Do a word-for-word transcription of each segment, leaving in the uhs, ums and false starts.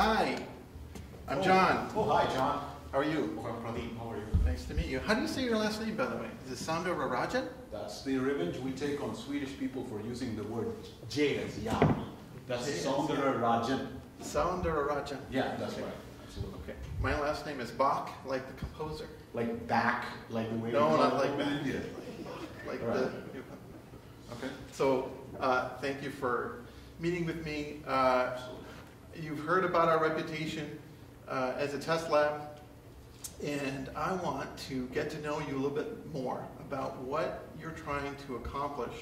Hi, I'm oh. John. Oh, hi, John. How are you? Oh, I'm Pradeep. How are you? Nice to meet you. How do you say your last name, by the way? Is it Soundararajan? That's the revenge we take on Swedish people for using the word J as ya. That's Soundararajan. Soundararajan. Yeah, that's okay. Right. Absolutely. Okay. My last name is Bach, like the composer. Like Bach, like the way. No, not like Bach. India. Like right. the. Okay. So, uh, thank you for meeting with me. Uh, you've heard about our reputation uh, as a test lab, and I want to get to know you a little bit more about what you're trying to accomplish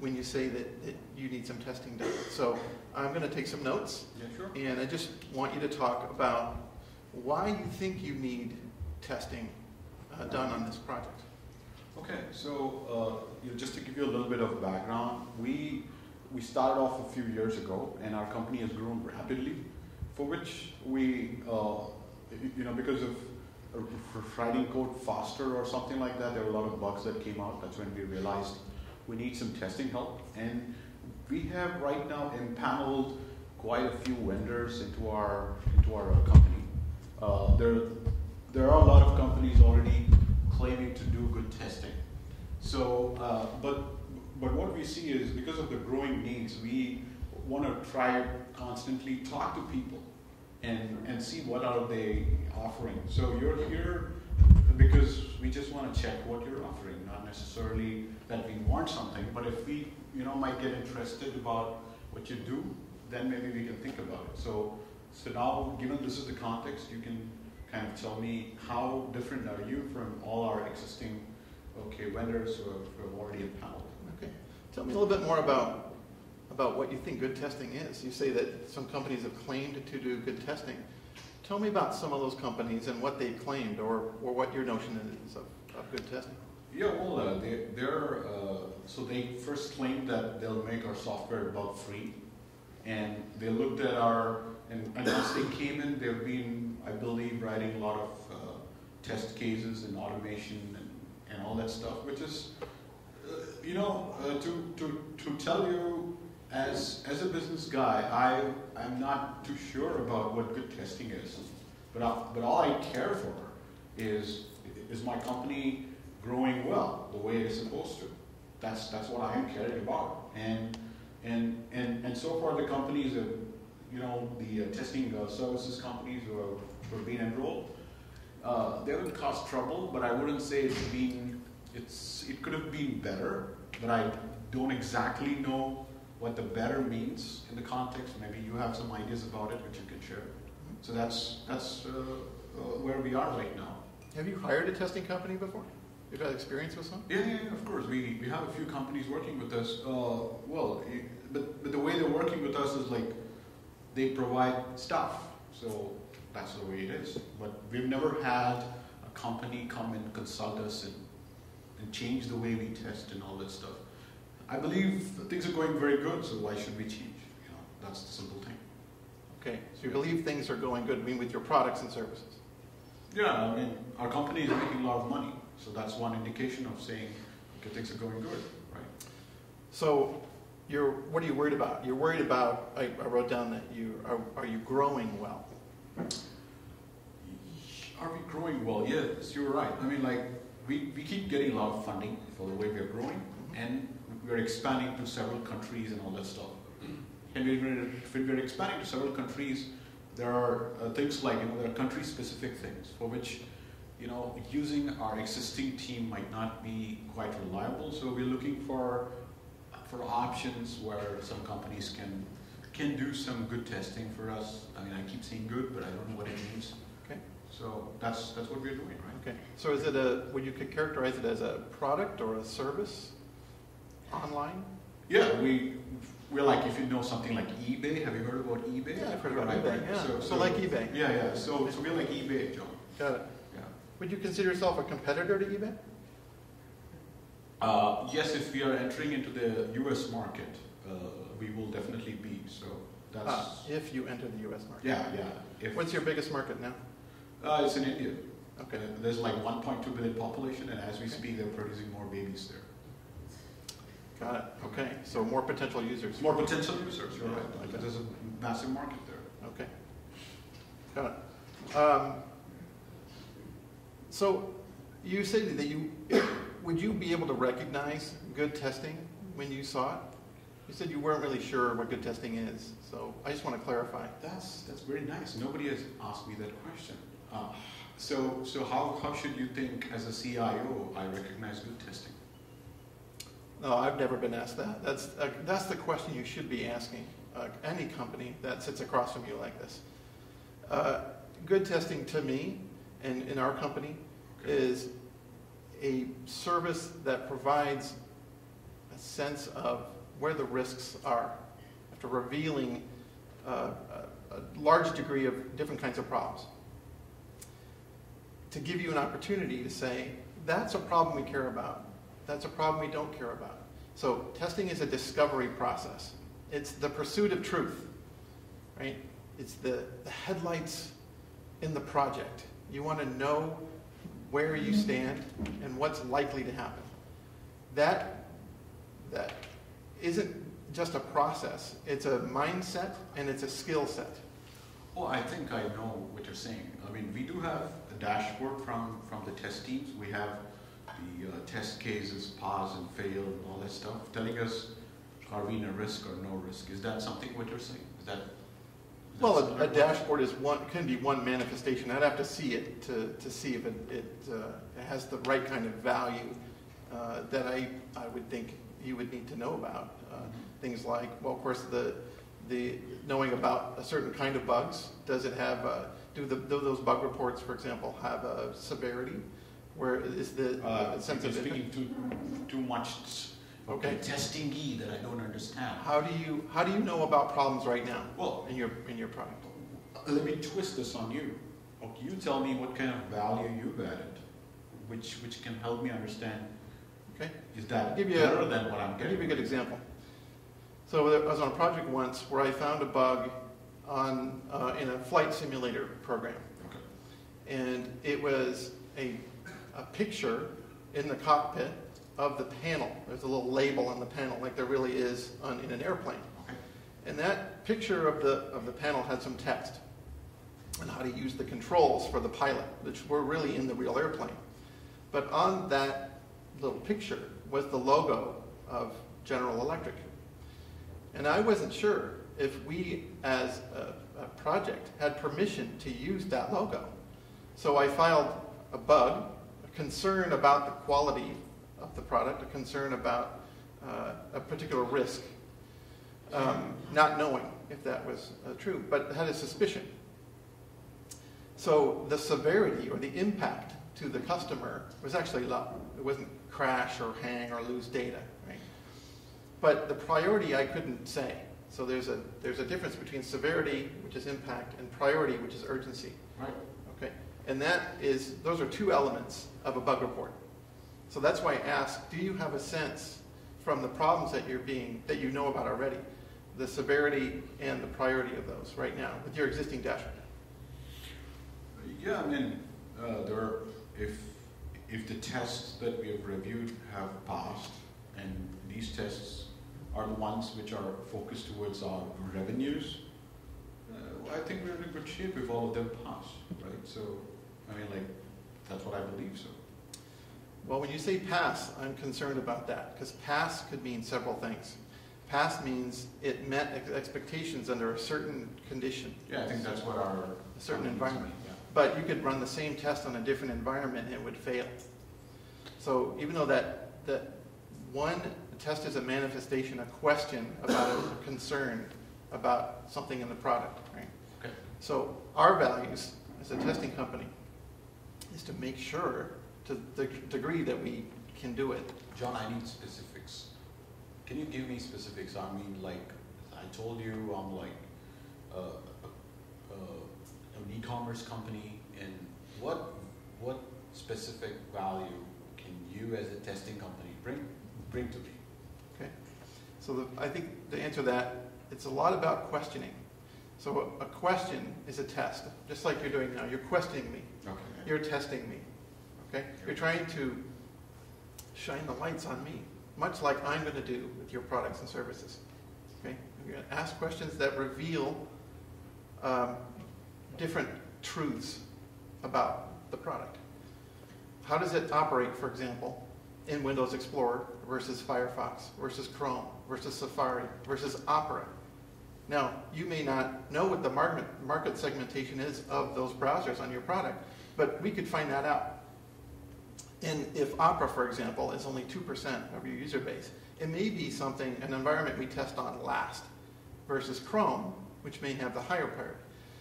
when you say that, that you need some testing done. So I'm going to take some notes, yeah, sure. And I just want you to talk about why you think you need testing uh, done on this project. Okay, so uh, you know, just to give you a little bit of background, we we started off a few years ago, and our company has grown rapidly, for which we, uh, you know, because of writing code faster or something like that, there were a lot of bugs that came out. That's when we realized we need some testing help, and we have right now empaneled quite a few vendors into our into our company. Uh, there there are a lot of companies already claiming to do good testing. So, uh, but but what we see is because of the growing needs, we want to try constantly talk to people and and see what are they offering. So you're here because we just want to check what you're offering, not necessarily that we want something, but if we, you know, might get interested about what you do, then maybe we can think about it. So, so now, given this is the context, you can kind of tell me how different are you from all our existing okay vendors who have, who have already empowered. Okay, tell me a little bit more about about what you think good testing is. You say that some companies have claimed to do good testing. Tell me about some of those companies and what they claimed, or, or what your notion is of, of good testing. Yeah, well, uh, they, they're, uh, so they first claimed that they'll make our software bug-free, and they looked at our, and, and once they came in, they've been, I believe, writing a lot of uh, test cases and automation and, and all that stuff, which is, uh, you know, uh, to, to, to tell you, As, as a business guy, I, I'm not too sure about what good testing is, but, I, but all I care for is, is my company growing well the way it's supposed to. That's, that's what I'm caring about. And, and, and, and so far the companies, have, you know, the uh, testing uh, services companies who are, who are being enrolled, uh, they haven't caused trouble, but I wouldn't say it's been, it's, it could have been better, but I don't exactly know what the better means in the context. Maybe you have some ideas about it which you can share. So that's that's uh, uh, where we are right now. Have you hired a testing company before? You've had experience with some? Yeah, yeah, yeah, of course. We we have a few companies working with us. Uh, well, it, but but the way they're working with us is like they provide stuff. So that's the way it is. But we've never had a company come and consult us and and change the way we test and all that stuff. I believe things are going very good, so why should we change? You know, that's the simple thing. Okay, so you believe things are going good, I mean, with your products and services? Yeah, I mean, our company is making a lot of money, so that's one indication of saying, okay, things are going good, right? So, you're, what are you worried about? You're worried about, I, I wrote down that you, are, are you growing well? Are we growing well? Yes, you're right. I mean, like, we, we keep getting a lot of funding for the way we are growing, and we're expanding to several countries and all that stuff. And if we're expanding to several countries, there are uh, things like, you know, there are country-specific things for which, you know, using our existing team might not be quite reliable. So we're looking for for options where some companies can can do some good testing for us. I mean, I keep saying good, but I don't know what it means. Okay. So that's that's what we're doing, right? Okay. So is it a, would you characterize it as a product or a service? Online? Yeah, we, we're like, if you know something like eBay, have you heard about eBay? Yeah, I've heard about eBay, yeah. So, so, so like eBay. Yeah, yeah, so, so we're like eBay, John. Got it. Yeah. Would you consider yourself a competitor to eBay? Uh, yes, if we are entering into the U S market, uh, we will definitely be, so that's... Ah, if you enter the U S market. Yeah, yeah. If, what's your biggest market now? Uh, it's in India. Okay. Uh, there's like one point two billion population, and as we okay. speak, they're producing more babies there. Got it. Okay. So more potential users. More potential users. You're yeah. right. There's a massive market there. Okay. Got it. Um, so you said that you, would you be able to recognize good testing when you saw it? You said you weren't really sure what good testing is, so I just want to clarify. That's, that's very nice. Nobody has asked me that question. Uh, so so how, how should you think as a C I O I recognize good testing? No, I've never been asked that. That's, uh, that's the question you should be asking uh, any company that sits across from you like this. Uh, good testing to me and in our company okay. is a service that provides a sense of where the risks are after revealing uh, a, a large degree of different kinds of problems. To give you an opportunity to say, that's a problem we care about. That's a problem we don't care about. So testing is a discovery process. It's the pursuit of truth, right? It's the, the headlights in the project. You want to know where you stand and what's likely to happen. That, that isn't just a process. It's a mindset and it's a skill set. Well, I think I know what you're saying. I mean, we do have a dashboard from, from the test teams. We have the uh, test cases, pass and fail, and all that stuff, telling us are we in a risk or no risk. Is that something what you're saying? Is that, is well, a, a dashboard is one, can be one manifestation. I'd have to see it to, to see if it, it, uh, it has the right kind of value uh, that I, I would think you would need to know about. Uh, mm-hmm. Things like, well, of course, the, the knowing about a certain kind of bugs. Does it have, a, do, the, do those bug reports, for example, have a severity? Where is the uh, sense of speaking too too much okay testing e that I don't understand? How do you how do you know about problems right now? Well, in your in your product. Let me twist this on you. Okay, you tell me what kind of value you've added, which which can help me understand. Okay, is that give you better a, than what I'm getting? I'll give you a good example. So I was on a project once where I found a bug on uh, in a flight simulator program, okay, and it was a a picture in the cockpit of the panel. There's a little label on the panel like there really is on, in an airplane. Okay. And that picture of the, of the panel had some text on how to use the controls for the pilot, which were really in the real airplane. But on that little picture was the logo of General Electric. And I wasn't sure if we as a, a project had permission to use that logo. So I filed a bug, concern about the quality of the product, a concern about uh, a particular risk, um, not knowing if that was uh, true, but had a suspicion. So the severity or the impact to the customer was actually low. It wasn't crash or hang or lose data, right? But the priority I couldn't say. So there's a, there's a difference between severity, which is impact, and priority, which is urgency. Right. Okay. And that is, those are two elements of a bug report. So that's why I ask, do you have a sense from the problems that you're being, that you know about already, the severity and the priority of those right now with your existing dashboard? Yeah, I mean, uh, there are, if, if the tests that we have reviewed have passed, and these tests are the ones which are focused towards our revenues, uh, I think we're in good shape if all of them pass, right? So. I mean, like, that's what I believe, so. Well, when you say pass, I'm concerned about that, because pass could mean several things. Pass means it met ex expectations under a certain condition. Yeah, I think that's what our... A certain environment. Yeah. But you could run the same test on a different environment and it would fail. So even though that, that one test is a manifestation, a question about a concern about something in the product, right? Okay. So our values as a testing company is to make sure, to the degree that we can do it. John, I need specifics. Can you give me specifics? I mean, like, I told you I'm like uh, uh, an e-commerce company, and what, what specific value can you as a testing company bring, bring to me? Okay, so the, I think to answer that, it's a lot about questioning. So a question is a test, just like you're doing now. You're questioning me. Okay. You're testing me. Okay? You're trying to shine the lights on me, much like I'm going to do with your products and services. Okay? You're going to ask questions that reveal um, different truths about the product. How does it operate, for example, in Windows Explorer versus Firefox versus Chrome versus Safari versus Opera? Now, you may not know what the market, market segmentation is of those browsers on your product, but we could find that out. And if Opera, for example, is only two percent of your user base, it may be something, an environment we test on last versus Chrome, which may have the higher part.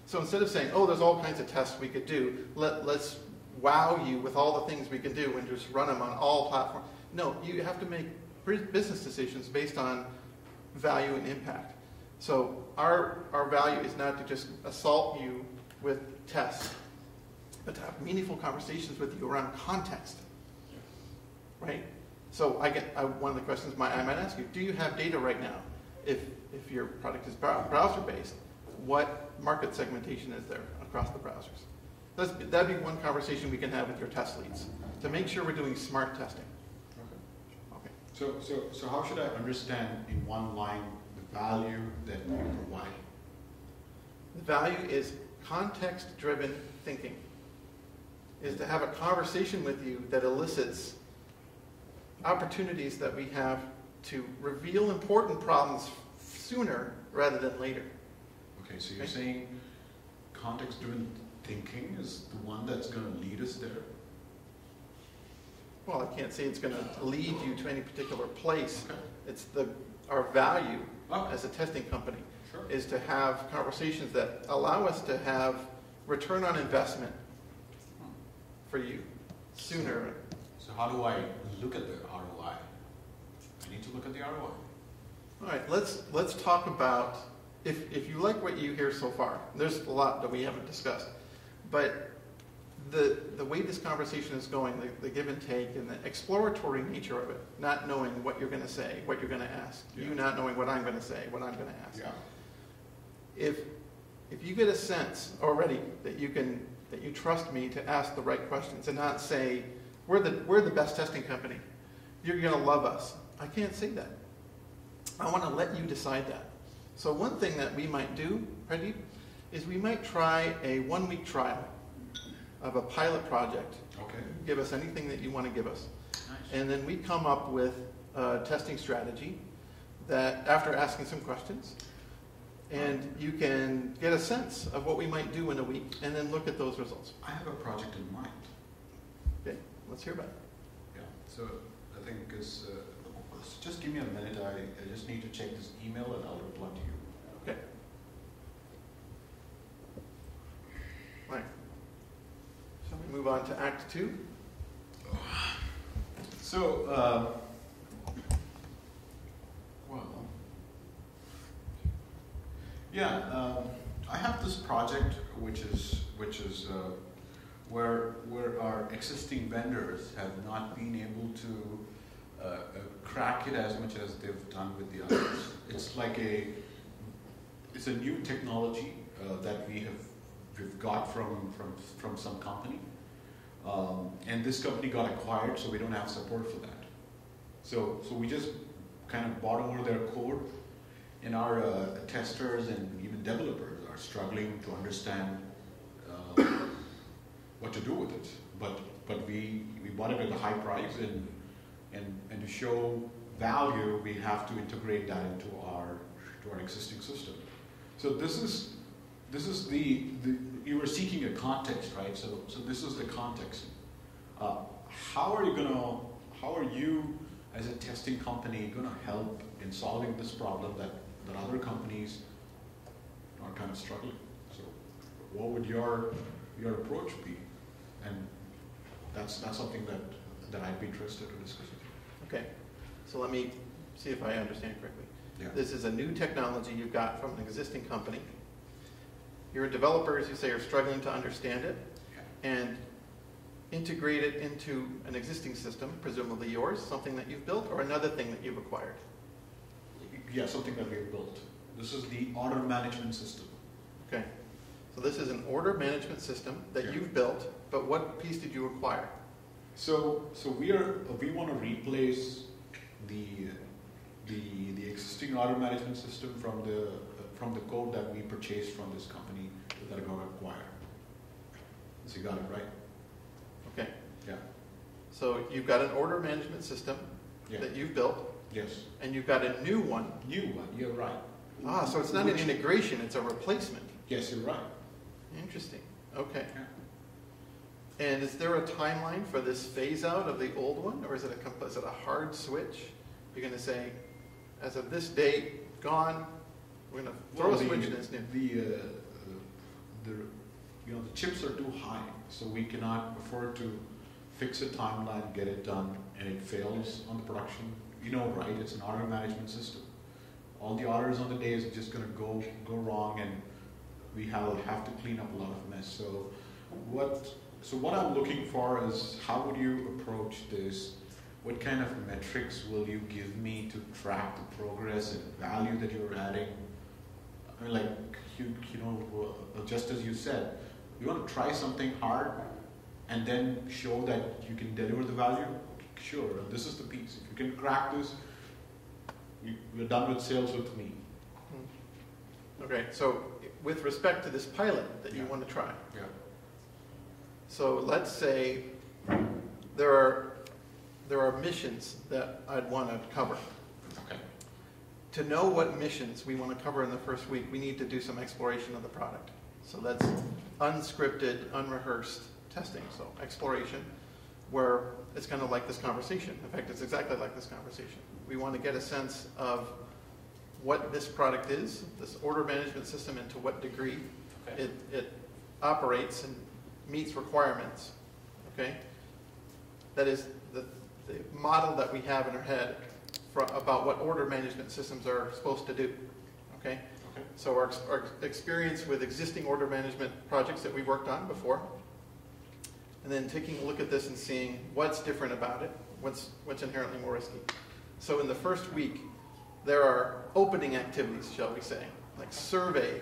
So instead of saying, oh, there's all kinds of tests we could do, let, let's wow you with all the things we can do and just run them on all platforms. No, you have to make business decisions based on value and impact. So our, our value is not to just assault you with tests, but to have meaningful conversations with you around context, right? So I get I, one of the questions my, I might ask you, do you have data right now? If, if your product is browser-based, what market segmentation is there across the browsers? That's, that'd be one conversation we can have with your test leads to make sure we're doing smart testing. Okay. Okay. So, so, so how should I understand in one line the value that you provide? The value is context-driven thinking, is to have a conversation with you that elicits opportunities that we have to reveal important problems sooner rather than later. Okay, so you're saying context-driven thinking is the one that's going to lead us there? Well, I can't say it's going to lead you to any particular place. Okay. It's the, our value okay. as a testing company sure. is to have conversations that allow us to have return on investment for you sooner. So, so how do I look at the R O I? I need to look at the R O I. All right, let's, let's talk about... If, if you like what you hear so far, there's a lot that we haven't discussed, but the, the way this conversation is going, the, the give and take and the exploratory nature of it, not knowing what you're going to say, what you're going to ask, yeah. you not knowing what I'm going to say, what I'm going to ask. Yeah. If, if you get a sense already that you, can, that you trust me to ask the right questions and not say, we're the, we're the best testing company, you're going to love us. I can't say that. I want to let you decide that. So one thing that we might do, Pradeep, is we might try a one-week trial of a pilot project. Okay. Give us anything that you want to give us. Nice. And then we come up with a testing strategy that, after asking some questions, and right. you can get a sense of what we might do in a week and then look at those results. I have a project in mind. Okay, let's hear about it. Yeah, so I think it's... Uh, So just give me a minute, I, I just need to check this email and I'll reply to you. Okay. All right. So we move on to Act Two. So, uh, well, yeah, um, I have this project which is, which is uh, where, where our existing vendors have not been able to Uh, crack it as much as they've done with the others. It's like a, it's a new technology uh, that we have we've got from from from some company, um, and this company got acquired, so we don't have support for that. So so we just kind of bought over their code, and our uh, testers and even developers are struggling to understand uh, what to do with it. But but we we bought it at a high price and. And, and to show value, we have to integrate that into our to our existing system. So this is this is the, the you were seeking a context, right? So so this is the context. Uh, how are you gonna how are you as a testing company gonna help in solving this problem that that other companies are kind of struggling? So what would your your approach be? And that's that's something that that I'd be interested to discuss with you. Okay, so let me see if I understand correctly. Yeah. This is a new technology you've got from an existing company. Your developers, you say, are struggling to understand it yeah. and integrate it into an existing system, presumably yours, something that you've built, or another thing that you've acquired. Yeah, something that we've built. This is the order management system. Okay, so this is an order management system that yeah. you've built, but what piece did you acquire? So, so we are. We want to replace the the the existing order management system from the from the code that we purchased from this company that got acquired. So you got it right? Okay. Yeah. So you've got an order management system yeah. that you've built. Yes. And you've got a new one. New one, you're right. Ah, so it's not Which, an integration, it's a replacement. Yes, you're right. Interesting. Okay. Yeah. And is there a timeline for this phase out of the old one, or is it a, is it a hard switch? You're going to say, as of this date, gone, we're going to throw well, a switch in this new. The, uh, the, you know, the chips are too high, so we cannot afford to fix a timeline, get it done, and it fails on the production. You know, right, it's an order management system. All the orders on the day is just going to go go wrong, and we have, have to clean up a lot of mess. So what... So what I'm looking for is how would you approach this? What kind of metrics will you give me to track the progress and value that you're adding? I mean, like, you, you know, just as you said, you want to try something hard and then show that you can deliver the value? Sure, and this is the piece. If you can crack this, you, you're done with sales with me. Okay, so with respect to this pilot that yeah. you want to try. Yeah. So let's say there are, there are missions that I'd want to cover. Okay. To know what missions we want to cover in the first week, we need to do some exploration of the product. So that's unscripted, unrehearsed testing. So exploration, where it's kind of like this conversation. In fact, it's exactly like this conversation. We want to get a sense of what this product is, this order management system, and to what degree okay. it, it operates and meets requirements, okay? That is the, the model that we have in our head for, about what order management systems are supposed to do, okay? okay. So our, our experience with existing order management projects that we've worked on before, and then taking a look at this and seeing what's different about it, what's, what's inherently more risky. So in the first week, there are opening activities, shall we say, like survey,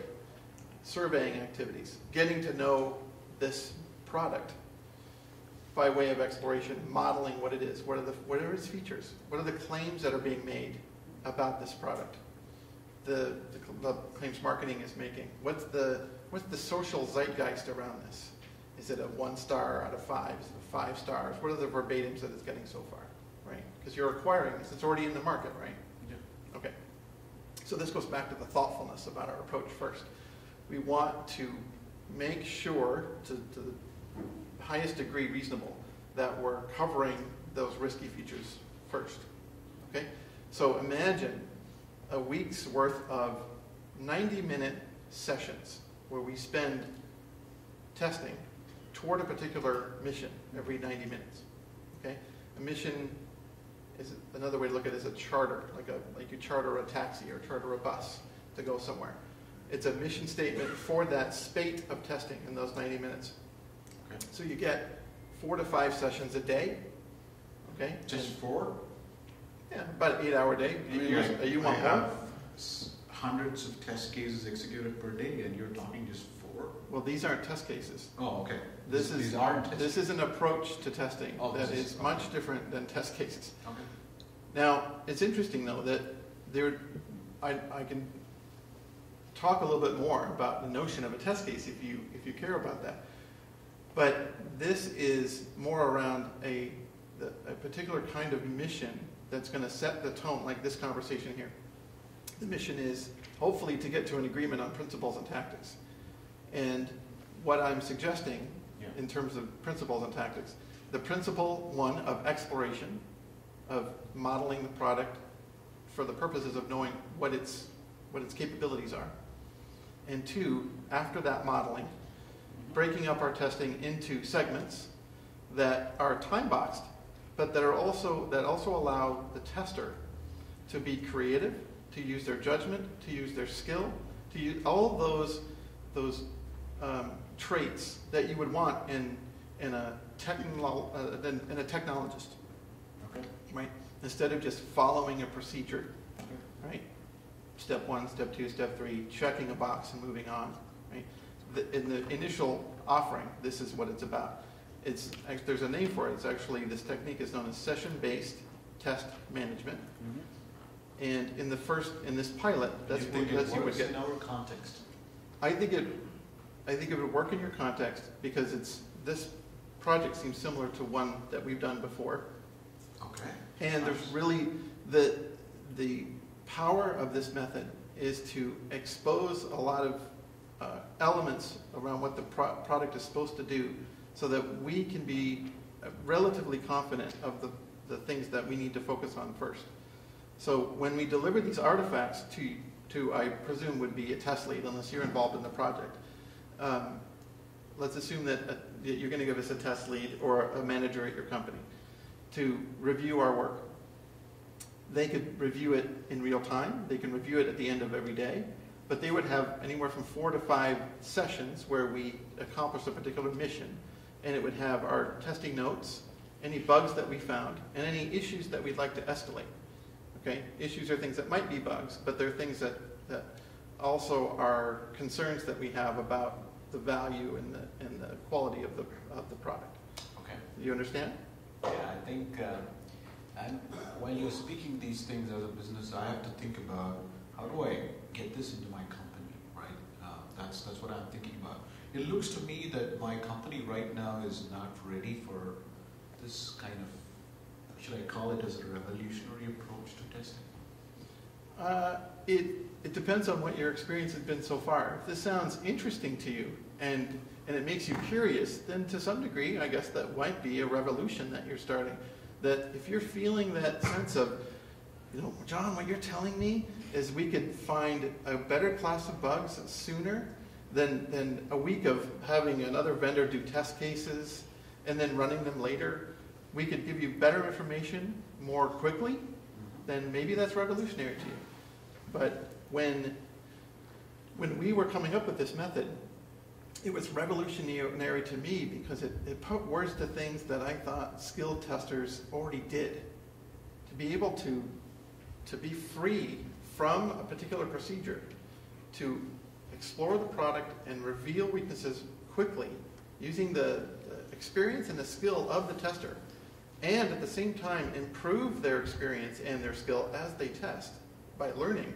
surveying activities, getting to know this product by way of exploration, modeling what it is, what are, the, what are its features, what are the claims that are being made about this product, the, the, the claims marketing is making, what's the, what's the social zeitgeist around this, is it a one star out of five, is it a five stars, what are the verbatims that it's getting so far, right? Because you're acquiring this, it's already in the market, right? Yeah. Okay. So this goes back to the thoughtfulness about our approach first. We want to make sure, to, to the highest degree reasonable, that we're covering those risky features first, okay? So imagine a week's worth of ninety minute sessions where we spend testing toward a particular mission every ninety minutes, okay? A mission is another way to look at it as a charter, like, a, like you charter a taxi or charter a bus to go somewhere. It's a mission statement for that spate of testing in those ninety minutes. Okay. So you get four to five sessions a day. Okay. Just and four? Yeah, about an eight-hour day. I mean, like, you want I have hundreds of test cases executed per day, and you're talking just four? Well, these aren't test cases. Oh, okay. This these, is these aren't test This cases. is an approach to testing oh, that is, is much okay. different than test cases. Okay. Now, it's interesting though that there, I, I can. talk a little bit more about the notion of a test case if you if you care about that. But this is more around a, the, a particular kind of mission that's going to set the tone, like this conversation here. The mission is hopefully to get to an agreement on principles and tactics. And what I'm suggesting yeah. in terms of principles and tactics, the principle one of exploration, of modeling the product for the purposes of knowing what its what its capabilities are. And two, after that modeling, breaking up our testing into segments that are time boxed, but that are also that also allow the tester to be creative, to use their judgment, to use their skill, to use all those those um, traits that you would want in in a technolo uh, in, in a technologist. Okay. Right. Instead of just following a procedure. Okay. Right. Step one, step two, step three, checking a box and moving on. Right? The, in the initial offering, this is what it's about. It's, there's a name for it. It's actually, this technique is known as session-based test management. Mm-hmm. And in the first, in this pilot, that's you what think that's it you would get. In our context, I think it, I think it would work in your context because it's this project seems similar to one that we've done before. Okay. And nice. There's really the the power of this method is to expose a lot of uh, elements around what the pro product is supposed to do, so that we can be relatively confident of the, the things that we need to focus on first. So when we deliver these artifacts to, to I presume would be a test lead, unless you're involved in the project, um, let's assume that, a, that you're going to give us a test lead or a manager at your company to review our work. They could review it in real time. They can review it at the end of every day. But they would have anywhere from four to five sessions where we accomplish a particular mission. And it would have our testing notes, any bugs that we found, and any issues that we'd like to escalate. Okay? Issues are things that might be bugs, but they're things that, that also are concerns that we have about the value and the, and the quality of the, of the product. Okay. Do you understand? Yeah, I think... Uh And while you're speaking these things as a business, I have to think about how do I get this into my company, right? Uh, that's that's what I'm thinking about. It looks to me that my company right now is not ready for this kind of, should I call it as a revolutionary approach to testing? Uh, it, it depends on what your experience has been so far. If this sounds interesting to you and, and it makes you curious, then to some degree, I guess that might be a revolution that you're starting. That if you're feeling that sense of, you know, John, what you're telling me is we could find a better class of bugs sooner than, than a week of having another vendor do test cases and then running them later. We could give you better information more quickly, then maybe that's revolutionary to you. But when, when we were coming up with this method, it was revolutionary to me because it, it put words to things that I thought skilled testers already did. To be able to, to be free from a particular procedure, to explore the product and reveal weaknesses quickly using the, the experience and the skill of the tester, and at the same time improve their experience and their skill as they test by learning,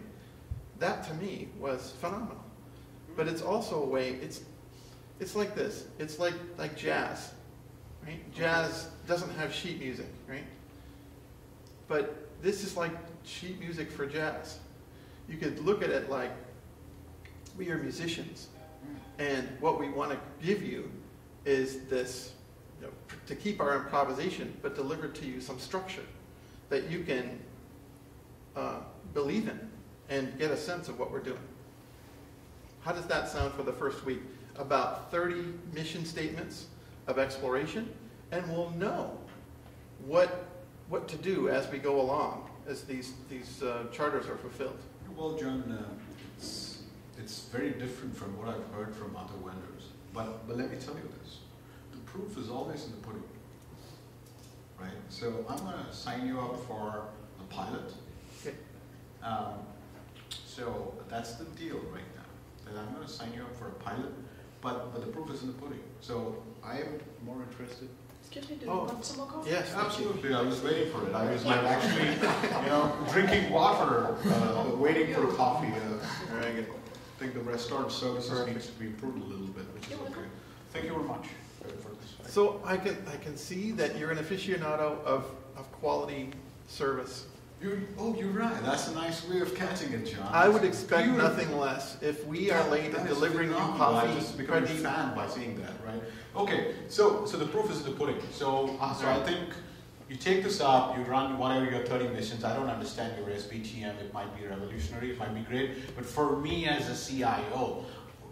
that to me was phenomenal. But it's also a way, it's It's like this. It's like, like jazz, right? Jazz doesn't have sheet music, right? But this is like sheet music for jazz. You could look at it like we are musicians, and what we want to give you is this, you know, to keep our improvisation, but deliver to you some structure that you can uh, believe in and get a sense of what we're doing. How does that sound for the first week? About thirty mission statements of exploration, and we'll know what what to do as we go along, as these these uh, charters are fulfilled. Well, John, uh, it's, it's very different from what I've heard from other vendors. But but let me tell you this: the proof is always in the pudding, right? So I'm going to sign you up for the pilot. Okay. Um, so that's the deal right now. That I'm going to sign you up for a pilot. But, but the proof is in the pudding. So I am more interested. Excuse me, do you oh, want some more coffee? Yes, absolutely. I was waiting for it. I was like actually, you know, drinking water, uh, waiting for coffee. Uh, I think the restaurant services needs to be improved a little bit, which is okay. Thank you very much for this. So I can I can see that you're an aficionado of of quality service. You're, oh, you're right. That's a nice way of catching it, John. I would expect Beautiful. nothing less if we are late in delivering you coffee. I just become a fan by seeing that, right? Okay, so so the proof is in the pudding. So, uh, so I think you take this up, you run whatever your thirty missions. I don't understand your S B T M. It might be revolutionary. It might be great. But for me as a C I O,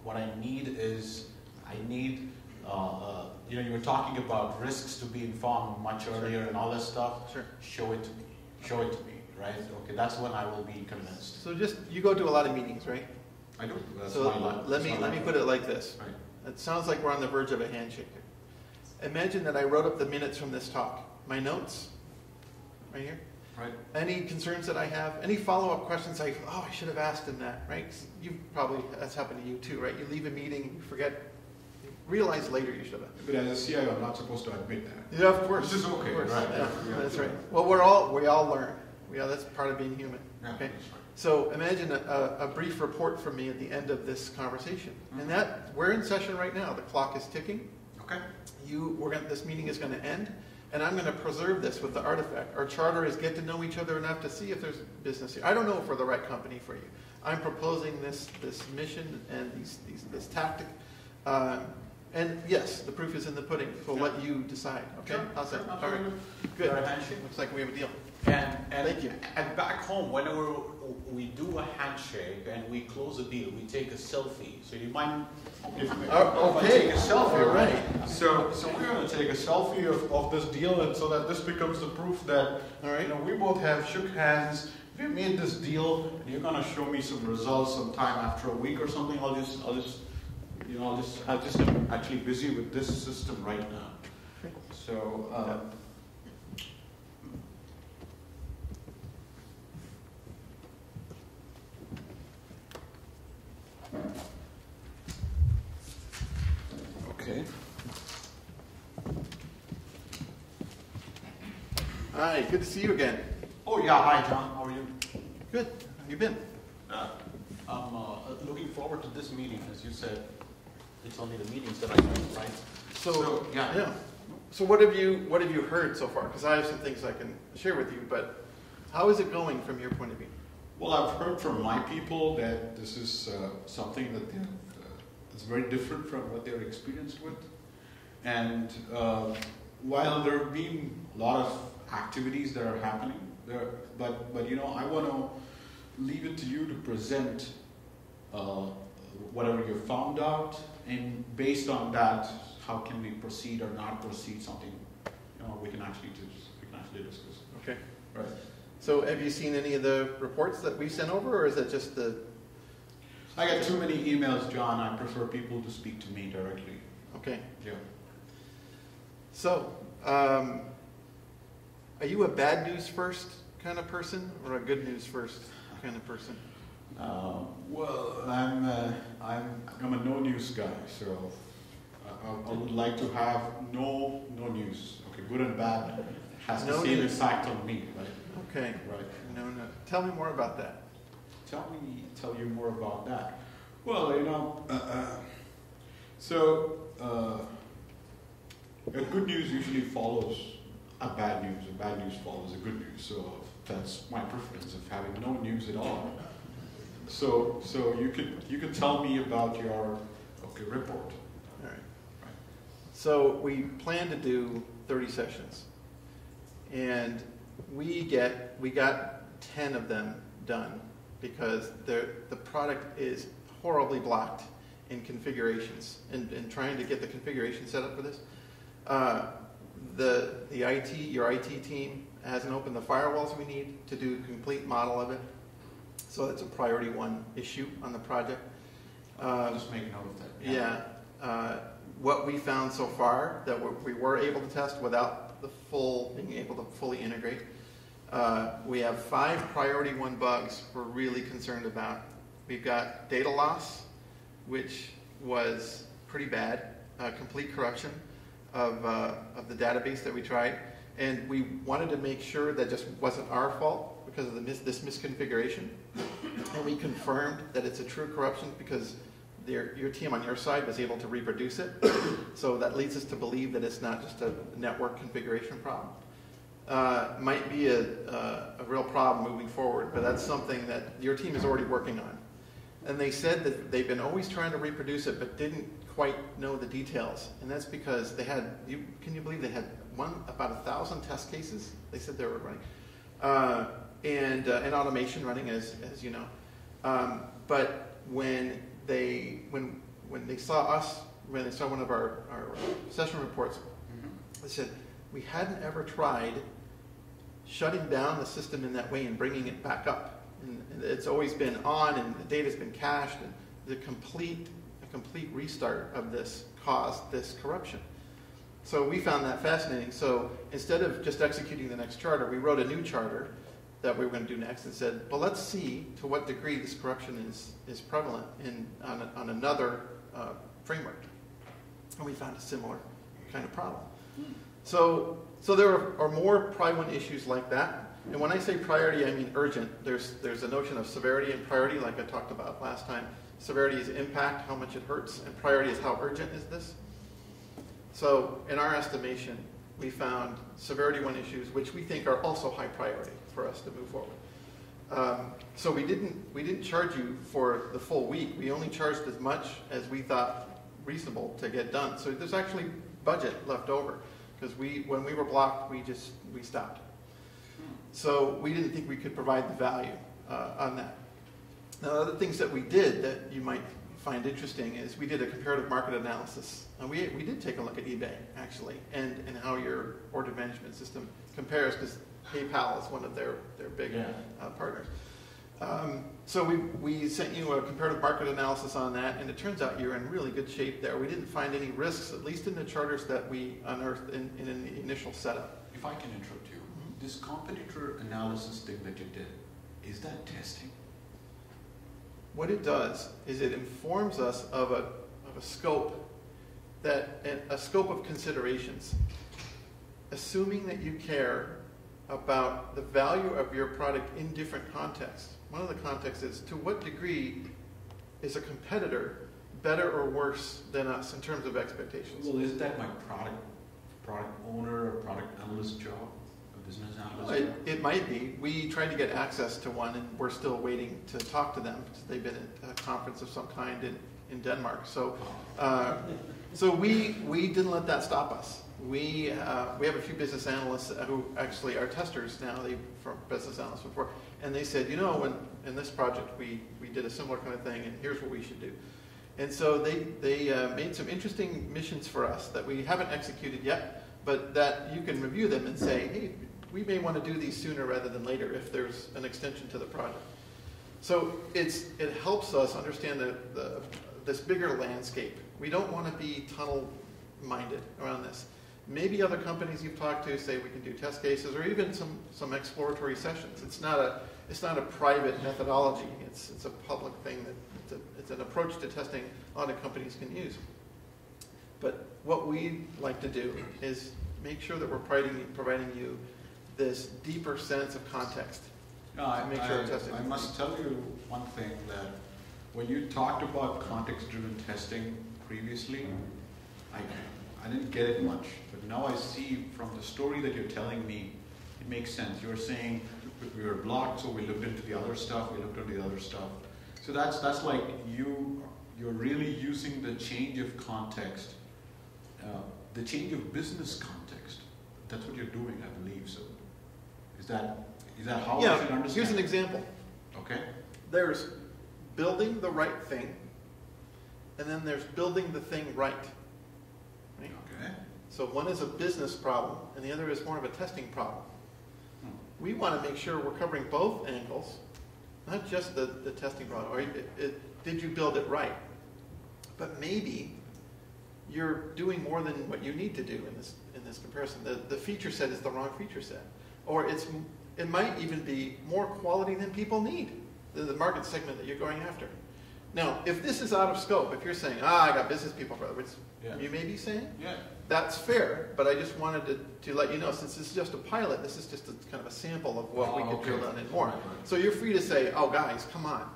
what I need is I need. Uh, uh, you know, you were talking about risks to be informed much earlier sure. and all that stuff. Sure. Show it to me. Show it to me. Right? Okay, that's when I will be convinced. So just, you go to a lot of meetings, right? I do. That's so my let me, let me put it like this. Right. It sounds like we're on the verge of a handshake. Imagine that I wrote up the minutes from this talk. My notes, right here. Right. Any concerns that I have, any follow-up questions I, oh, I should have asked him that, right? You probably, that's happened to you too, right? You leave a meeting, you forget, you realize later you should have. But as a C I O, I'm not supposed to admit that. Yeah, of course. This is okay, right? Yeah. Yeah. That's right. Well, we're all, we all learn. Yeah, that's part of being human. Yeah, okay? Right. So imagine a, a, a brief report from me at the end of this conversation. Mm-hmm. And that we're in session right now. The clock is ticking. OK. Okay, you, we're gonna, this meeting is going to end, and I'm going to preserve this with the artifact. Our charter is get to know each other enough to see if there's business here. I don't know if we're the right company for you. I'm proposing this this mission and these, these this tactic. Uh, and yes, the proof is in the pudding. We'll let you decide. Okay, sure, I'll say. Sure, all right, good. Looks like we have a deal. And, and thank you. And back home, whenever we do a handshake and we close a deal, we take a selfie. So you mind if we uh, okay. take a selfie, all right? So, so we're going to take a selfie of, of this deal, and so that this becomes the proof that all right, you know, we both have shook hands. We made this deal, and you're going to show me some results sometime after a week or something. I'll just, I'll just, you know, I'll just, I'll just am actually busy with this system right now. So. Uh, Okay. Hi, good to see you again. Oh yeah, hi John, how are you? Good, how you been? Uh, I'm uh, looking forward to this meeting, as you said. It's only the meetings that I know, right? So, so yeah. yeah. So what have you what have you heard so far? Because I have some things I can share with you, but how is it going from your point of view? Well, I've heard from my people that this is uh, something that they, uh, is very different from what they're experienced with. And uh, while there have been a lot of activities that are happening, there, but, but you know, I want to leave it to you to present uh, whatever you found out, and based on that, how can we proceed or not proceed, something you know, we can actually, just, we can actually discuss. Okay. Right. So have you seen any of the reports that we sent over, or is that just the... I got too many emails, John. I prefer people to speak to me directly. Okay. Yeah. So, um, are you a bad news first kind of person, or a good news first kind of person? Uh, well, I'm, uh, I'm, I'm a no news guy, so I, I would like to have no, no news. Okay, good and bad has the same effect on me, right? Okay. Right. No, no. Tell me more about that. Tell me, tell you more about that. Well, you know, uh, uh, so uh, a good news usually follows a bad news. A bad news follows a good news. So that's my preference of having no news at all. So, so you could you could tell me about your okay report. All right. Right. So we plan to do thirty sessions, and. We get we got ten of them done because the the product is horribly blocked in configurations and, and trying to get the configuration set up for this. Uh, the the I T your I T team hasn't opened the firewalls we need to do a complete model of it, so that's a priority one issue on the project. Uh, Just make note of that. Yeah. yeah uh, what we found so far that we were able to test without. The full being able to fully integrate. Uh, we have five priority one bugs we're really concerned about. We've got data loss, which was pretty bad, uh, complete corruption of, uh, of the database that we tried. And we wanted to make sure that just wasn't our fault because of the mis this misconfiguration. And we confirmed that it's a true corruption because Their, your team on your side was able to reproduce it. So that leads us to believe that it's not just a network configuration problem. Uh, might be a, a, a real problem moving forward, but that's something that your team is already working on. And they said that they've been always trying to reproduce it, but didn't quite know the details. And that's because they had, you, can you believe they had one, about a thousand test cases? They said they were running. Uh, and, uh, and automation running, as, as you know. Um, but when They when when they saw us when they saw one of our, our session reports, mm-hmm. they said we hadn't ever tried shutting down the system in that way and bringing it back up. And, and it's always been on, and the data's been cached, and the complete a complete restart of this caused this corruption. So we found that fascinating. So instead of just executing the next charter, we wrote a new charter that we were going to do next, and said, well, let's see to what degree this corruption is is prevalent in on, a, on another uh, framework, and we found a similar kind of problem. Hmm. So, so there are, are more priority one issues like that, and when I say priority, I mean urgent. There's there's a notion of severity and priority, like I talked about last time. Severity is impact, how much it hurts, and priority is how urgent is this. So in our estimation, we found severity one issues, which we think are also high priority for us to move forward. Um, so we didn't, we didn't charge you for the full week. We only charged as much as we thought reasonable to get done. So there's actually budget left over, because we, when we were blocked, we just, we stopped. So we didn't think we could provide the value uh, on that. Now, other things that we did that you might find interesting is we did a comparative market analysis. And we, we did take a look at eBay, actually, and, and how your order management system compares, because PayPal is one of their, their big yeah. uh, partners. Um, so we, we sent you a comparative market analysis on that, and it turns out you're in really good shape there. We didn't find any risks, at least in the charters that we unearthed in, in, in the initial setup. If I can interrupt you, mm-hmm. this competitor analysis thing that you did, is that testing? What it does is it informs us of a, of a scope that, a scope of considerations. Assuming that you care about the value of your product in different contexts. One of the contexts is, to what degree is a competitor better or worse than us in terms of expectations? Well, isn't that my product, product owner or product analyst job? Business analyst? Well, it, it might be. We tried to get access to one, and we're still waiting to talk to them, because they've been at a conference of some kind in, in Denmark. So, uh, so we, we didn't let that stop us. We, uh, we have a few business analysts who actually are testers now. They were business analysts before. And they said, you know, when, in this project, we, we did a similar kind of thing, and here's what we should do. And so they, they uh, made some interesting missions for us that we haven't executed yet, but that you can review them and say, hey, we may want to do these sooner rather than later if there's an extension to the project. So it's, it helps us understand the, the, this bigger landscape. We don't want to be tunnel-minded around this. Maybe other companies you've talked to say we can do test cases, or even some, some exploratory sessions. It's not a, it's not a private methodology. It's, it's a public thing. That it's, a, it's an approach to testing a lot of companies can use. But what we like to do is make sure that we're providing, providing you this deeper sense of context. No, I, make sure I, I must tell you one thing, that when you talked about context-driven testing previously, I, I didn't get it much. But now I see from the story that you're telling me, it makes sense. You're saying we were blocked, so we looked into the other stuff, we looked into the other stuff. So that's, that's like you, you're really using the change of context, uh, the change of business context. That's what you're doing, I believe. So Is that, is that how yeah, I should understand? Here's an example. Okay. There's building the right thing, and then there's building the thing right. right? Okay. So one is a business problem, and the other is more of a testing problem. Hmm. We want to make sure we're covering both angles, not just the, the testing problem. Or it, it, did you build it right? But maybe you're doing more than what you need to do in this, in this comparison. The, the feature set is the wrong feature set. Or it's, it might even be more quality than people need, the, the market segment that you're going after. Now, if this is out of scope, if you're saying, ah, I got business people, which yeah. you may be saying, yeah. that's fair, but I just wanted to, to let you know, since this is just a pilot, this is just a, kind of a sample of what oh, we could okay. drill down in more. Right, right. So you're free to say, oh, guys, come on.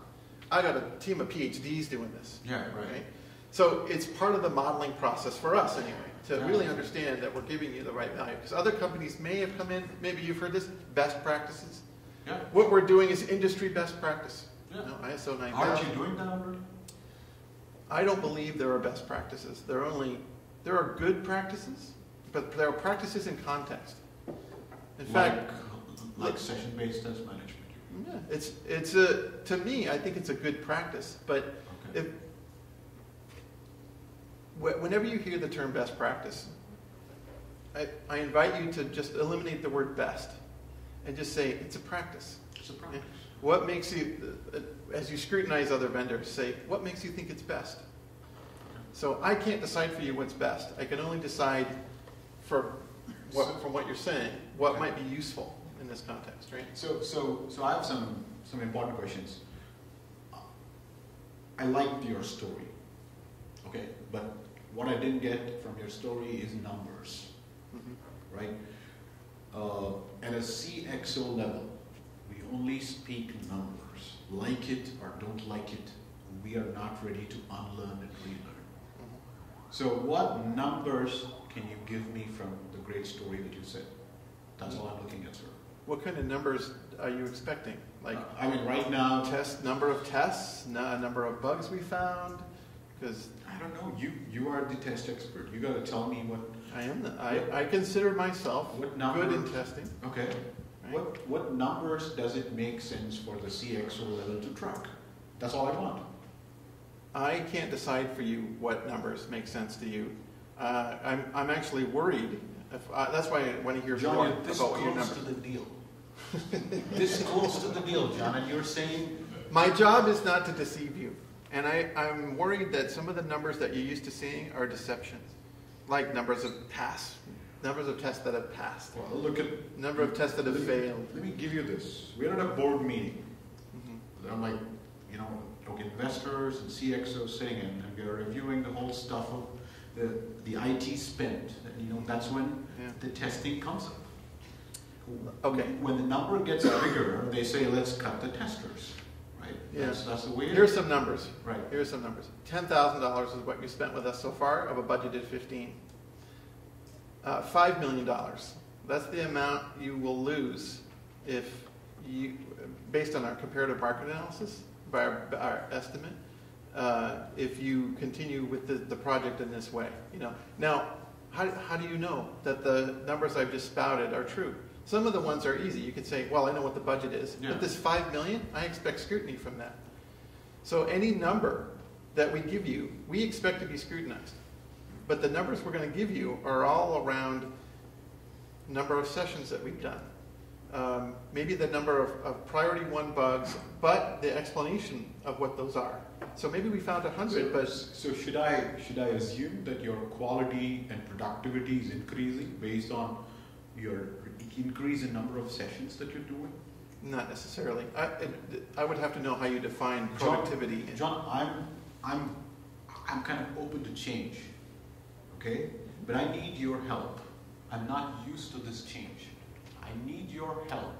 I got a team of PhDs doing this. Yeah, right. right? So it's part of the modeling process for us, anyway, to really understand that we're giving you the right value. Because other companies may have come in, maybe you've heard this, best practices. Yeah. What we're doing is industry best practice. Yeah. You know, I S O nine thousand. Aren't you doing that already? I don't believe there are best practices. There are only, there are good practices, but there are practices in context. In like, fact, like session-based test management. Yeah, it's, it's a, to me, I think it's a good practice, but okay. if, whenever you hear the term best practice, I, I invite you to just eliminate the word best and just say it's a practice. It's a practice. What makes you, as you scrutinize other vendors, say, what makes you think it's best? So I can't decide for you what's best. I can only decide for what, from what you're saying, what okay. might be useful in this context, right? So, so, so I have some, some important questions. I liked your story, okay, but what I didn't get from your story is numbers, mm-hmm. right? Uh, at a C X O level, we only speak numbers. Like it or don't like it, we are not ready to unlearn and relearn. Mm-hmm. So what numbers can you give me from the great story that you said? That's all I'm looking at, sir. What kind of numbers are you expecting? Like, uh, I mean, right now, test number of tests, number of bugs we found, because I don't know. You you are the test expert. You got to tell me what I am. The, I what, I consider myself what good in testing. Okay. Right? What what numbers does it make sense for the C X O level to track? That's all I want. I can't decide for you what numbers make sense to you. Uh, I'm I'm actually worried. If, uh, that's why I want to hear John, about this what your numbers. Close to the deal. This close to the deal, John, and you're saying my job is not to deceive you, and I, I'm worried that some of the numbers that you're used to seeing are deceptions, like numbers of pass, numbers of tests that have passed. Well, look at number of tests that have failed. Let me give you this. We're at a board meeting. Mm-hmm. I'm like, you know, okay, investors and C X Os sitting in, and we're reviewing the whole stuff of the the I T spend. And, you know, that's when yeah. the testing comes up. Okay. When the number gets bigger, they say, let's cut the testers, right? Yes. That's, that's the way. Here's some numbers. Right. Here's some numbers. ten thousand dollars is what you spent with us so far of a budgeted fifteen. Uh, five million dollars. That's the amount you will lose if you, based on our comparative market analysis, by our, our estimate, uh, if you continue with the, the project in this way. You know. Now, how, how do you know that the numbers I've just spouted are true? Some of the ones are easy. You could say, well, I know what the budget is. Yeah. But this five million dollars, I expect scrutiny from that. So any number that we give you, we expect to be scrutinized. But the numbers we're going to give you are all around number of sessions that we've done. Um, maybe the number of, of priority one bugs, but the explanation of what those are. So maybe we found one hundred, so, but... So should I, should I assume that your quality and productivity is increasing based on your increase in number of sessions that you're doing? Not necessarily. I, I would have to know how you define productivity. John, John I'm, I'm, I'm kind of open to change, okay? But I need your help. I'm not used to this change. I need your help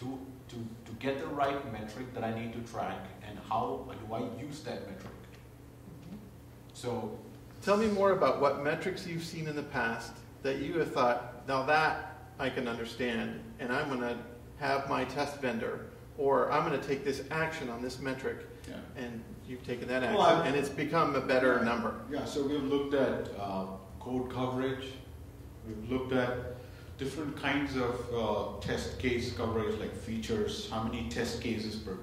to, to, to get the right metric that I need to track, and how do I use that metric? Mm-hmm. So, tell me more about what metrics you've seen in the past that you have thought, now that I can understand, and I'm going to have my test vendor, or I'm going to take this action on this metric, yeah. and you've taken that action, well, and it's become a better yeah, number. Yeah, so we've looked at uh, code coverage, we've looked at different kinds of uh, test case coverage, like features, how many test cases per,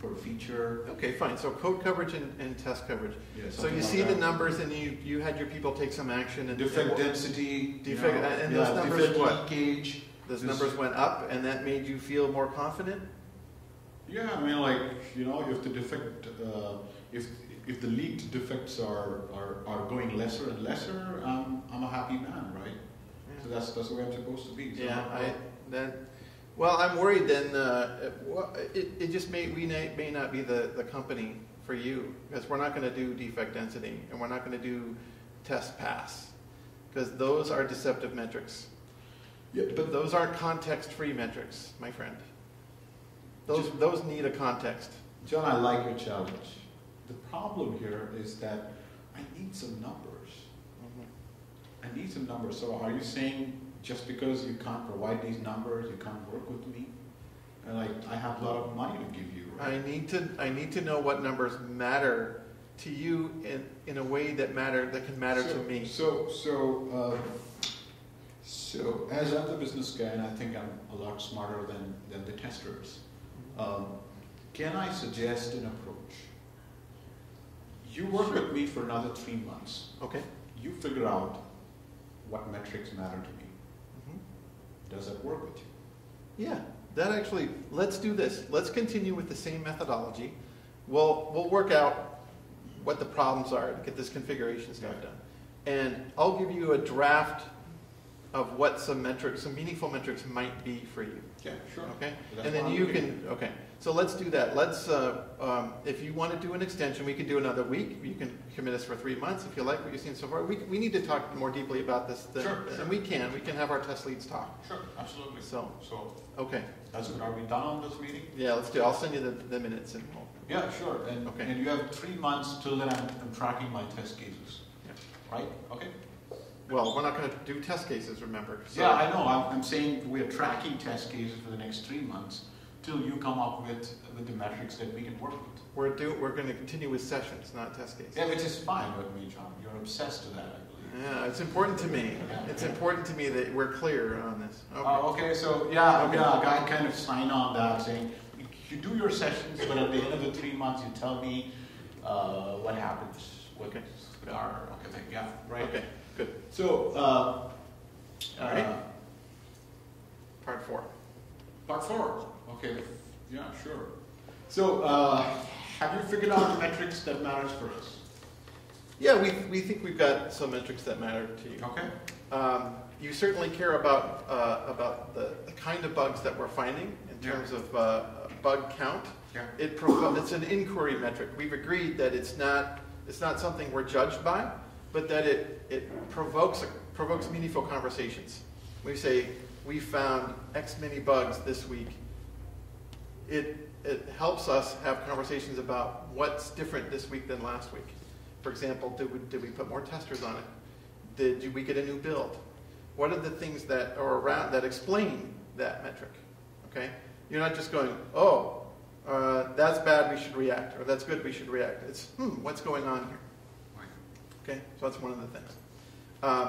per feature. Okay, fine, so code coverage and, and test coverage. Yeah, so you like see that. the numbers, and you, you had your people take some action. And defect density. Defect, you know, and those yeah, numbers what? Leakage. Those this, numbers went up, and that made you feel more confident? Yeah, I mean, like, you know, if the defect, uh, if if the leaked defects are, are, are going lesser and lesser, I'm, I'm a happy man, right? So that's, that's the way I'm supposed to be. So yeah, I, that, well, I'm worried then, uh, it, it just may, we may, may not be the, the company for you, because we're not going to do defect density, and we're not going to do test pass, because those are deceptive metrics. Yeah, but those aren't context-free metrics, my friend. Those, John, those need a context. John, I like your challenge. The problem here is that I need some numbers. I need some numbers. So are you saying just because you can't provide these numbers, you can't work with me? And I, I have a lot of money to give you, right? I need to, I need to know what numbers matter to you in, in a way that matter that can matter so, to me. So, so, uh, so as I'm the business guy, and I think I'm a lot smarter than, than the testers, um, can I suggest an approach? You work sure. with me for another three months. Okay. You figure out what metrics matter to me. Mm-hmm. Does that work with you? Yeah, that actually, let's do this. Let's continue with the same methodology. We'll, we'll work out what the problems are to get this configuration stuff yeah. done. And I'll give you a draft of what some metrics, some meaningful metrics might be for you. Yeah, sure. Okay, That's and then you can, okay. So let's do that. Let's, uh, um, if you want to do an extension, we can do another week. You can commit us for three months if you like what you've seen so far. We, we need to talk more deeply about this. Than, sure, sure. And we can. We can have our test leads talk. Sure, absolutely. So, so okay. That's good. Are we done on this meeting? Yeah, let's do it. I'll send you the, the minutes. And we'll, yeah, sure. And, okay. and you have three months till then I'm, I'm tracking my test cases. Yeah. Right? Okay. Well, we're not going to do test cases, remember. So yeah, I know. I'm, I'm saying we're tracking test cases for the next three months till you come up with, with the metrics that we can work with. We're, do, we're going to continue with sessions, not test cases. Yeah, which is fine with me, John. You're obsessed with that, I believe. Yeah, it's important to me. Yeah, it's yeah. important to me that we're clear on this. Okay, uh, okay so yeah, okay. yeah, I kind of sign on that saying, you do your sessions, but at the end of the three months, you tell me uh, what happens. What okay. Are, okay, thank you. Yeah, right. Okay, good. So, uh, all right. Uh, part four. Part four. Okay, yeah, sure. So, uh, have you figured out the metrics that matters for us? Yeah, we, we think we've got some metrics that matter to you. Okay. Um, you certainly care about, uh, about the, the kind of bugs that we're finding in yeah. terms of uh, bug count. Yeah. It provi it's an inquiry metric. We've agreed that it's not, it's not something we're judged by, but that it, it provokes, provokes meaningful conversations. We say, we found X many bugs this week. It, it helps us have conversations about what's different this week than last week. For example, did we, did we put more testers on it? Did, did we get a new build? What are the things that are around that explain that metric? Okay? You're not just going, oh, uh, that's bad, we should react, or that's good, we should react. It's, hmm, what's going on here? Okay? So that's one of the things. Um,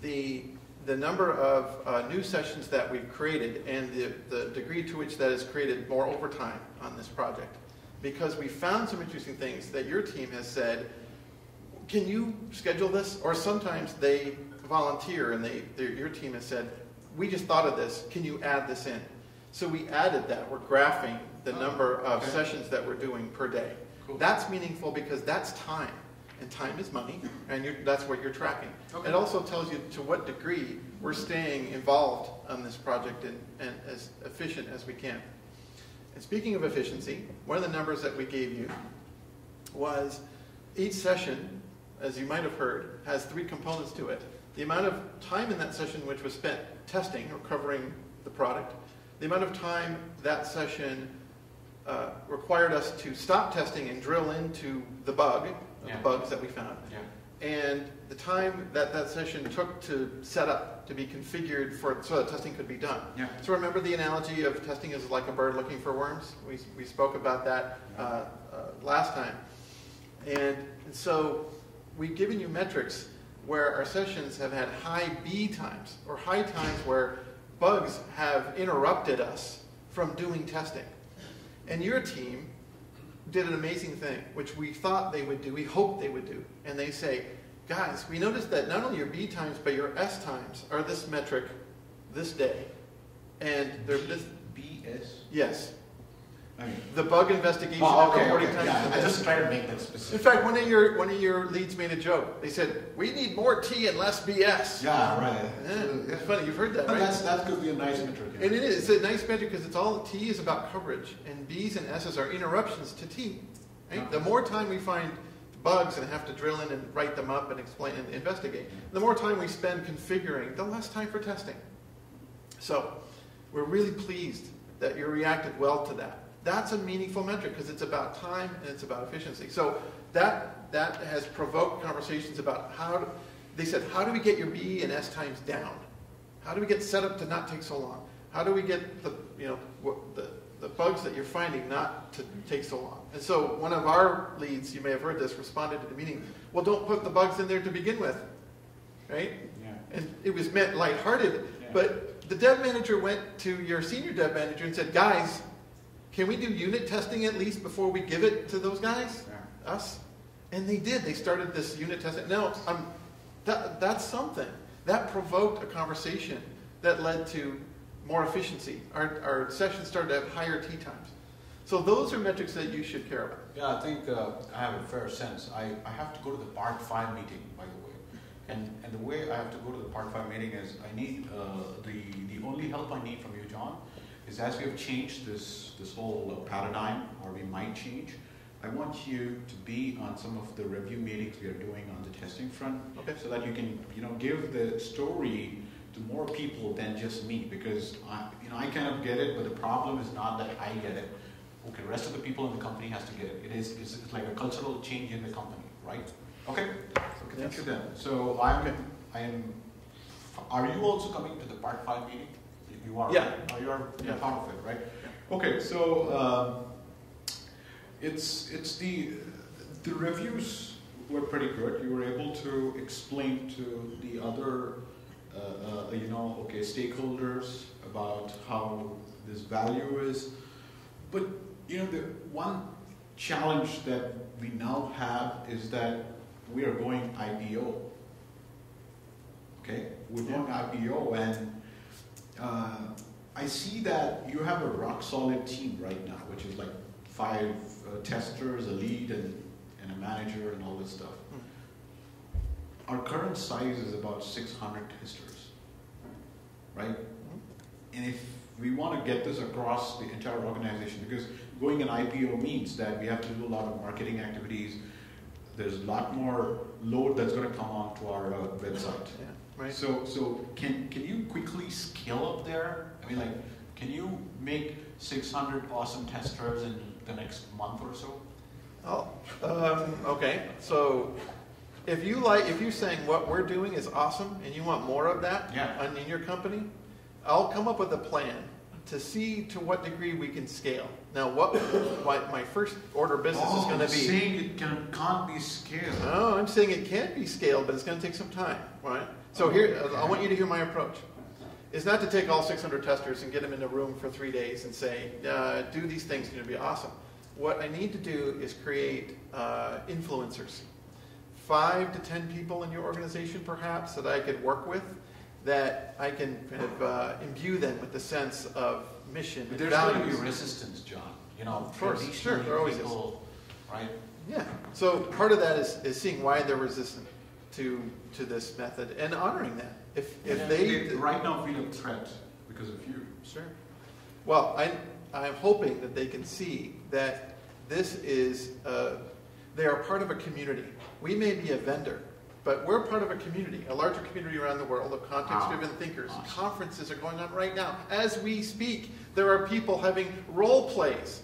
the, the number of uh, new sessions that we've created and the, the degree to which that has created more overtime on this project, because we found some interesting things that your team has said, can you schedule this? Or sometimes they volunteer and they, your team has said, we just thought of this, can you add this in? So we added that. We're graphing the oh, number of okay. sessions that we're doing per day. Cool. That's meaningful because that's time, and time is money, and you're, that's what you're tracking. Okay. It also tells you to what degree we're staying involved on this project and, and as efficient as we can. And speaking of efficiency, one of the numbers that we gave you was each session, as you might have heard, has three components to it. The amount of time in that session which was spent testing or covering the product, the amount of time that session uh, required us to stop testing and drill into the bug, yeah. the bugs that we found, yeah. and the time that that session took to set up, to be configured for so that testing could be done. Yeah. So remember the analogy of testing is like a bird looking for worms? We, we spoke about that uh, uh, last time. And, and so we've given you metrics where our sessions have had high B times, or high times where bugs have interrupted us from doing testing. And your team did an amazing thing, which we thought they would do, we hoped they would do. And they say, guys, we noticed that not only your B times, but your S times are this metric this day. And they're this. B S? Yes. I mean, the bug investigation oh, okay, reporting okay, times. Yeah, I just try to make that specific. In fact, one of your one of your leads made a joke. They said, "We need more T and less B S." Yeah, right. Yeah, it's funny. You've heard that, but right? That's, that could be a nice metric. Yeah. And it is. It's a nice metric because it's all T is about coverage, and B's and S's are interruptions to T. Right? Uh-huh. The more time we find bugs and have to drill in and write them up and explain and investigate, the more time we spend configuring, the less time for testing. So, we're really pleased that you reacted well to that. That's a meaningful metric because it's about time and it's about efficiency. So that, that has provoked conversations about how, to, they said, how do we get your B and S times down? How do we get set up to not take so long? How do we get the, you know, the, the bugs that you're finding not to take so long? And so one of our leads, you may have heard this, responded to the meeting, well, don't put the bugs in there to begin with, right? Yeah. And it was meant lighthearted, yeah. but the dev manager went to your senior dev manager and said, guys, can we do unit testing at least before we give it to those guys, yeah. us? And they did. They started this unit testing. Now, um, that, that's something. That provoked a conversation that led to more efficiency. Our, our sessions started to have higher T times. So those are metrics that you should care about. Yeah, I think uh, I have a fair sense. I, I have to go to the part five meeting, by the way. And, and the way I have to go to the part five meeting is I need uh, the, the only help I need from you, John, is as we have changed this, this whole paradigm, or we might change, I want you to be on some of the review meetings we are doing on the testing front, okay. so that you can, you know, give the story to more people than just me, because I, you know, I kind of get it, but the problem is not that I get it. Okay, the rest of the people in the company has to get it. It is it's, it's like a cultural change in the company, right? Okay, okay, thank you then. So I'm I am. Are you also coming to the part five meeting? You are. Yeah. Right? You are yeah. part of it, right? Yeah. Okay. So um, it's it's the the reviews were pretty good. You were able to explain to the other uh, uh, you know okay stakeholders about how this value is, but you know the one challenge that we now have is that we are going I P O. Okay, we're going yeah. I P O, and uh, I see that you have a rock solid team right now, which is like five uh, testers, a lead, and, and a manager, and all this stuff. Mm-hmm. Our current size is about six hundred testers, right? Mm-hmm. And if we want to get this across the entire organization, because going an I P O means that we have to do a lot of marketing activities. There's a lot more load that's going to come onto our uh, website. Yeah, right. So, so can can you quickly scale up there? I mean, like, can you make six hundred awesome testers in the next month or so? Oh, um, okay. So, if you like, if you're saying what we're doing is awesome and you want more of that, yeah. in your company, I'll come up with a plan to see to what degree we can scale. Now, what my, my first order of business oh, is going to be... Oh, saying it can, can't be scaled. No, I'm saying it can be scaled, but it's going to take some time, right? So okay. here, I want you to hear my approach. It's not to take all six hundred testers and get them in a room for three days and say, uh, do these things, it's going to be awesome. What I need to do is create uh, influencers. Five to ten people in your organization, perhaps, that I could work with, that I can kind of uh, imbue them with the sense of mission but and values. There's going to be resistance, John. You know, of course, sure, there always is. Right? Yeah. So part of that is, is seeing why they're resistant to to this method and honoring that. If if yeah, they, they right now feel a threat because of you. Sure. Well, I I'm hoping that they can see that this is uh, they are part of a community. We may be a vendor, but we're part of a community, a larger community around the world of context-driven wow. thinkers. Awesome. Conferences are going on right now. As we speak, there are people having role plays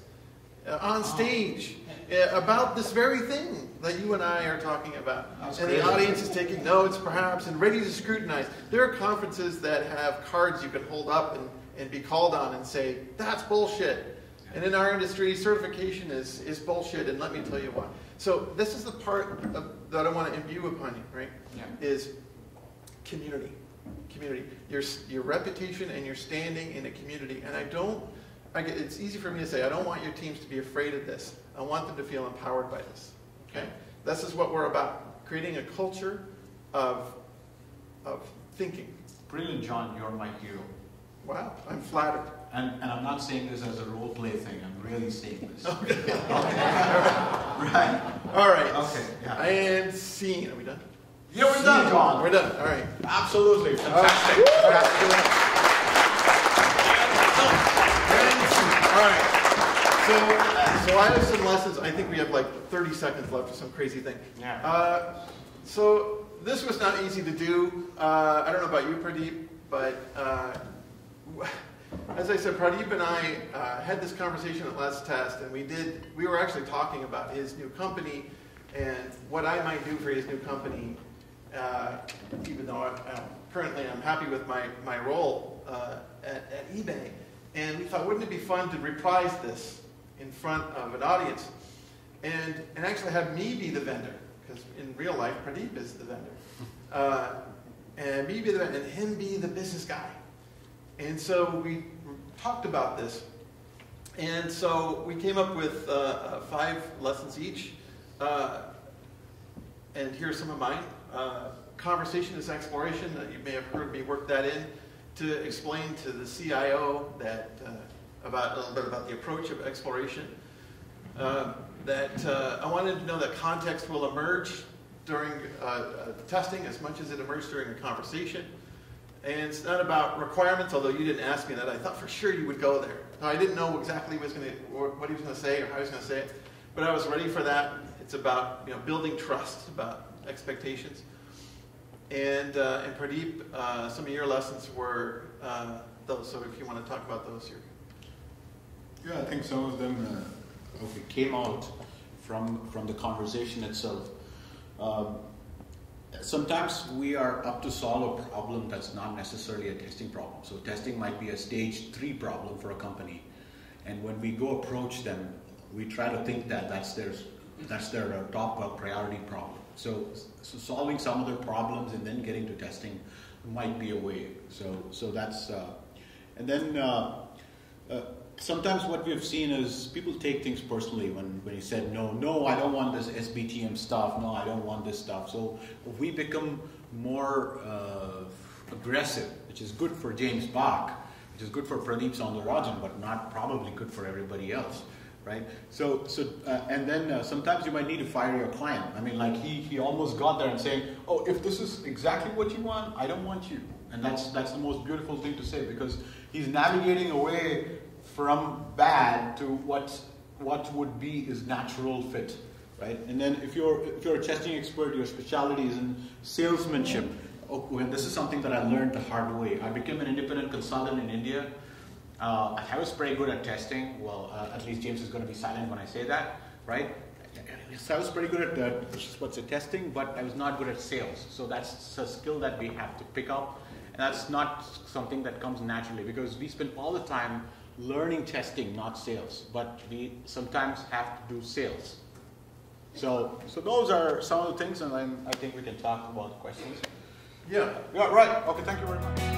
uh, on stage oh. about this very thing that you and I are talking about. That's and crazy. The audience is taking notes, perhaps, and ready to scrutinize. There are conferences that have cards you can hold up and, and be called on and say, that's bullshit. And in our industry, certification is, is bullshit, and let me tell you why. So this is the part of, that I want to imbue upon you, right? Yeah. Is community, community. Your your reputation and your standing in a community. And I don't. I get, it's easy for me to say I don't want your teams to be afraid of this. I want them to feel empowered by this. Okay. This is what we're about: creating a culture of of thinking. Brilliant, John. You're my hero. Wow, I'm flattered. And, and I'm not saying this as a role play thing. I'm really saying this. Okay. Okay. All right. right. All right. Okay. Yeah. And scene. Are we done? Yeah, we're scene. done, John. We're done. All right. Absolutely. Fantastic. All right. All right. So, so I have some lessons. I think we have like thirty seconds left for some crazy thing. Yeah. Uh, so this was not easy to do. Uh, I don't know about you, Pradeep, but. Uh, As I said, Pradeep and I uh, had this conversation at last test, and we did. We were actually talking about his new company and what I might do for his new company. Uh, even though I'm, I'm currently I'm happy with my my role uh, at, at eBay, and we thought, wouldn't it be fun to reprise this in front of an audience, and and actually have me be the vendor, because in real life Pradeep is the vendor, uh, and me be the vendor, and him be the business guy. And so we talked about this. And so we came up with uh, five lessons each. Uh, and here are some of mine. Uh, conversation is exploration. Uh, you may have heard me work that in to explain to the C I O that uh, about a little bit about the approach of exploration. Uh, that uh, I wanted to know that context will emerge during uh, uh, testing as much as it emerged during a conversation. And it's not about requirements, although you didn't ask me that. I thought for sure you would go there. Now, I didn't know exactly what he was going to say or how he was going to say it, but I was ready for that. It's about you know building trust, about expectations. And, uh, and Pradeep, uh, some of your lessons were uh, those, so if you want to talk about those here. Yeah, I think some of them uh, came out from, from the conversation itself. Um, sometimes we are up to solve a problem that's not necessarily a testing problem. So testing might be a stage three problem for a company. And when we go approach them, we try to think that that's their, that's their top priority problem. So, so solving some other problems and then getting to testing might be a way. So, so that's, uh, and then uh, uh, sometimes what we've seen is people take things personally when, when you said, no, no, I don't want this S B T M stuff. No, I don't want this stuff. So we become more uh, aggressive, which is good for James Bach, which is good for Pradeep Soundararajan, but not probably good for everybody else. Right. So, so, uh, and then uh, sometimes you might need to fire your client. I mean, like he, he almost got there and saying, "Oh, if this is exactly what you want, I don't want you." And that's that's the most beautiful thing to say, because he's navigating away from bad to what what would be his natural fit, right? And then if you're if you're a testing expert, your specialty is in salesmanship. Oh, well, this is something that I learned the hard way. I became an independent consultant in India. Uh, I was pretty good at testing. Well, uh, at least James is going to be silent when I say that, right? So I was pretty good at uh, what's it, testing, but I was not good at sales. So that's a skill that we have to pick up. And that's not something that comes naturally, because we spend all the time learning testing, not sales. But we sometimes have to do sales. So, so those are some of the things, and then I think we can talk about the questions. Yeah. Yeah, right. Okay, thank you very much.